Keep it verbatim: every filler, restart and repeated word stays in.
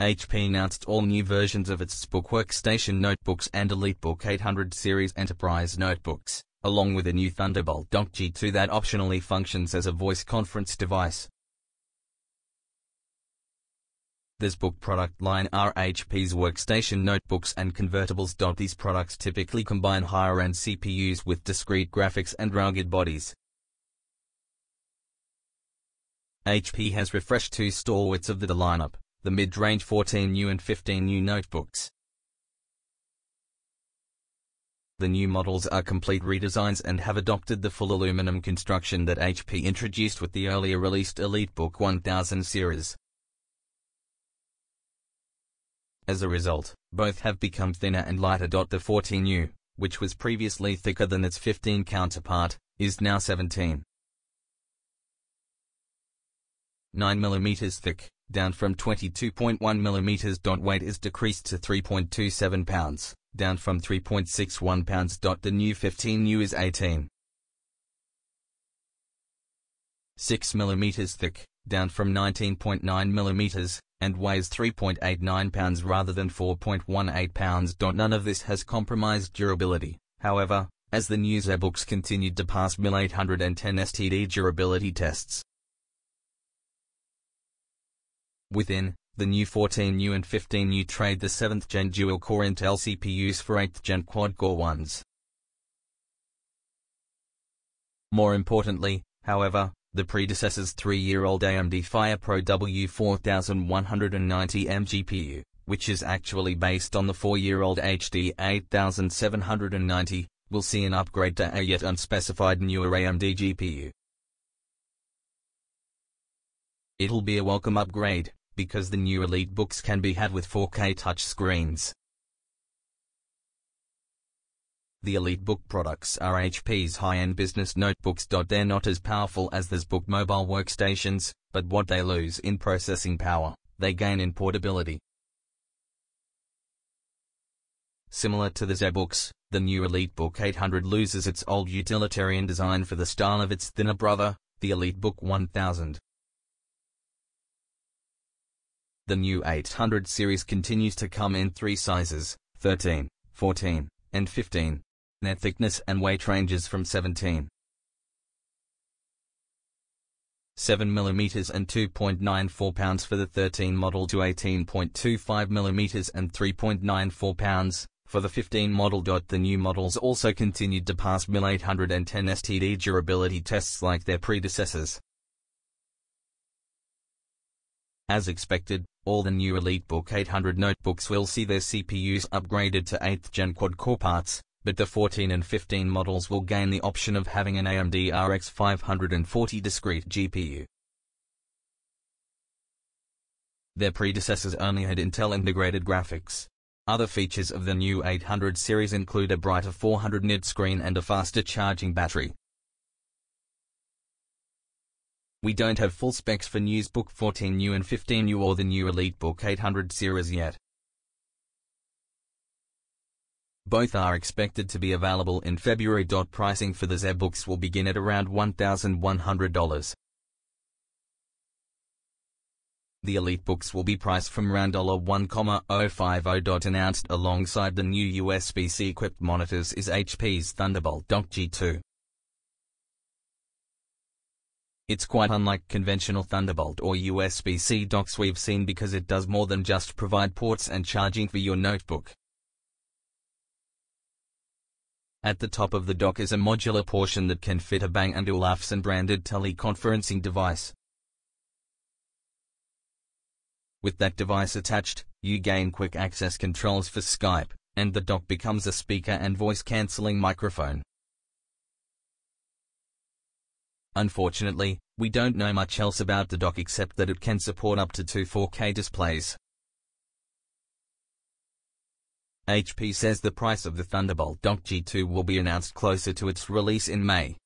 H P announced all new versions of its ZBook workstation notebooks and EliteBook eight hundred series enterprise notebooks, along with a new Thunderbolt Dock G two that optionally functions as a voice conference device. This book product line are H P's workstation notebooks and convertibles. These products typically combine higher-end C P Us with discrete graphics and rugged bodies. H P has refreshed two stalwarts of the lineup, the mid-range fourteen U and fifteen U notebooks. The new models are complete redesigns and have adopted the full aluminum construction that H P introduced with the earlier released EliteBook one thousand series. As a result, both have become thinner and lighter. The fourteen U, which was previously thicker than its fifteen counterpart, is now seventeen point nine millimeters thick, down from twenty-two point one millimeters. Weight is decreased to three point two seven pounds, down from three point six one pounds. The new fifteen U is eighteen point six millimeters thick, down from nineteen point nine millimeters, and weighs three point eight nine pounds rather than four point one eight pounds. None of this has compromised durability, however, as the new ZBooks continued to pass M I L eight ten S T D durability tests. Within, the new fourteen U and fifteen U trade the seventh gen dual-core Intel C P Us for eighth gen quad-core ones. More importantly, however, the predecessor's three-year-old A M D FirePro W four one nine zero M G P U, which is actually based on the four-year-old H D eight seven ninety, will see an upgrade to a yet unspecified newer A M D G P U. It'll be a welcome upgrade, because the new EliteBooks can be had with four K touchscreens. The EliteBook products are H P's high-end business notebooks. They're not as powerful as the ZBook mobile workstations, but what they lose in processing power, they gain in portability. Similar to the ZBooks, the new EliteBook eight hundred loses its old utilitarian design for the style of its thinner brother, the EliteBook one thousand. The new eight hundred series continues to come in three sizes, thirteen, fourteen, and fifteen. Their thickness and weight ranges from seventeen point seven millimeters and two point nine four pounds for the thirteen model to eighteen point two five millimeters and three point nine four pounds for the fifteen model. The new models also continued to pass M I L eight ten S T D durability tests like their predecessors. As expected, all the new EliteBook eight hundred notebooks will see their C P Us upgraded to eighth gen quad-core parts, but the fourteen and fifteen models will gain the option of having an A M D R X five forty discrete G P U. Their predecessors only had Intel integrated graphics. Other features of the new eight hundred series include a brighter four hundred nit screen and a faster charging battery. We don't have full specs for new ZBook fourteen U and fifteen U or the new EliteBook eight hundred series yet. Both are expected to be available in February. Pricing for the ZBooks will begin at around one thousand one hundred dollars. The EliteBooks will be priced from around one thousand fifty dollars. Announced alongside the new U S B C equipped monitors is H P's Thunderbolt Dock G two. It's quite unlike conventional Thunderbolt or U S B C docks we've seen because it does more than just provide ports and charging for your notebook. At the top of the dock is a modular portion that can fit a Bang and Olufsen branded teleconferencing device. With that device attached, you gain quick access controls for Skype, and the dock becomes a speaker and voice-cancelling microphone. Unfortunately, we don't know much else about the dock except that it can support up to two four K displays. H P says the price of the Thunderbolt Dock G two will be announced closer to its release in May.